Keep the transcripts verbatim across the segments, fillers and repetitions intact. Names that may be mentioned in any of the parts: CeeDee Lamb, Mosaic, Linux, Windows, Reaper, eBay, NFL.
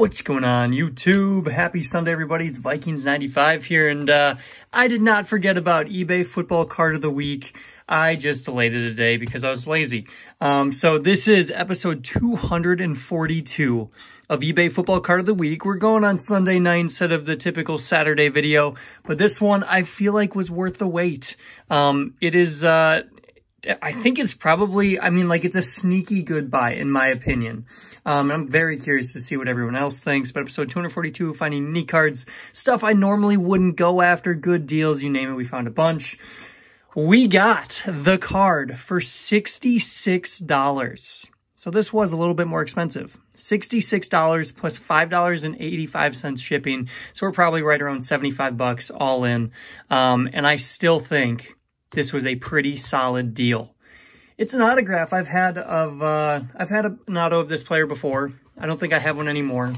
What's going on, YouTube? Happy Sunday, everybody. It's Vikings ninety-five here, and uh, I did not forget about eBay Football Card of the Week. I just delayed it a day because I was lazy. Um, so this is episode two hundred forty-two of eBay Football Card of the Week. We're going on Sunday night instead of the typical Saturday video, but this one I feel like was worth the wait. Um, it is... Uh, I think it's probably, I mean, like, it's a sneaky good buy, in my opinion. Um, I'm very curious to see what everyone else thinks, but episode two hundred forty-two, finding unique cards, stuff I normally wouldn't go after, good deals, you name it, we found a bunch. We got the card for sixty-six dollars. So this was a little bit more expensive. sixty-six dollars plus five dollars and eighty-five cents shipping, so we're probably right around seventy-five bucks all in, um, and I still think this was a pretty solid deal. It's an autograph I've had of, uh, I've had an auto of this player before. I don't think I have one anymore.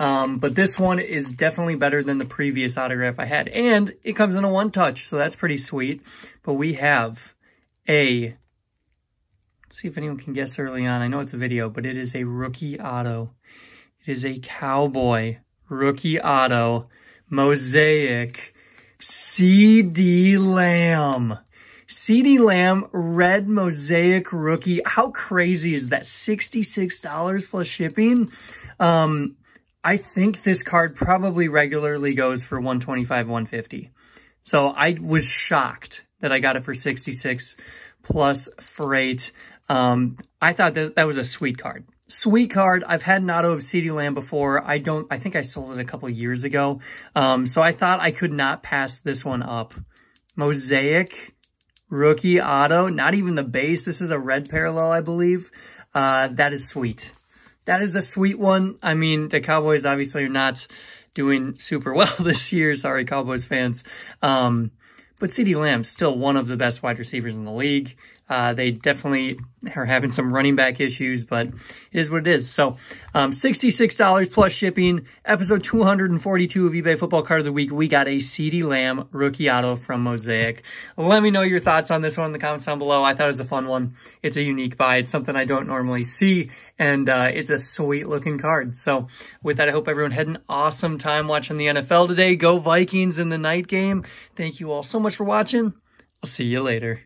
Um, but this one is definitely better than the previous autograph I had. And it comes in a one-touch, so that's pretty sweet. But we have a, let's see if anyone can guess early on. I know it's a video, but it is a rookie auto. It is a Cowboy rookie auto, Mosaic, CeeDee Lamb. CeeDee Lamb, red Mosaic rookie. How crazy is that? sixty-six dollars plus shipping. Um, I think this card probably regularly goes for one twenty-five, one fifty. So I was shocked that I got it for sixty-six plus freight. Um, I thought that that was a sweet card. Sweet card. I've had an auto of CeeDee Lamb before. I don't, I think I sold it a couple years ago. Um, so I thought I could not pass this one up. Mosaic rookie auto, not even the base. This is a red parallel, I believe. Uh, that is sweet. That is a sweet one. I mean, the Cowboys obviously are not doing super well this year. Sorry, Cowboys fans. Um, but CeeDee Lamb, still one of the best wide receivers in the league. Uh, they definitely are having some running back issues, but it is what it is. So um, sixty-six dollars plus shipping, episode two hundred forty-two of eBay Football Card of the Week. We got a CeeDee Lamb rookie auto from Mosaic. Let me know your thoughts on this one in the comments down below. I thought it was a fun one. It's a unique buy. It's something I don't normally see, and uh, it's a sweet-looking card. So with that, I hope everyone had an awesome time watching the N F L today. Go Vikings in the night game. Thank you all so much for watching. I'll see you later.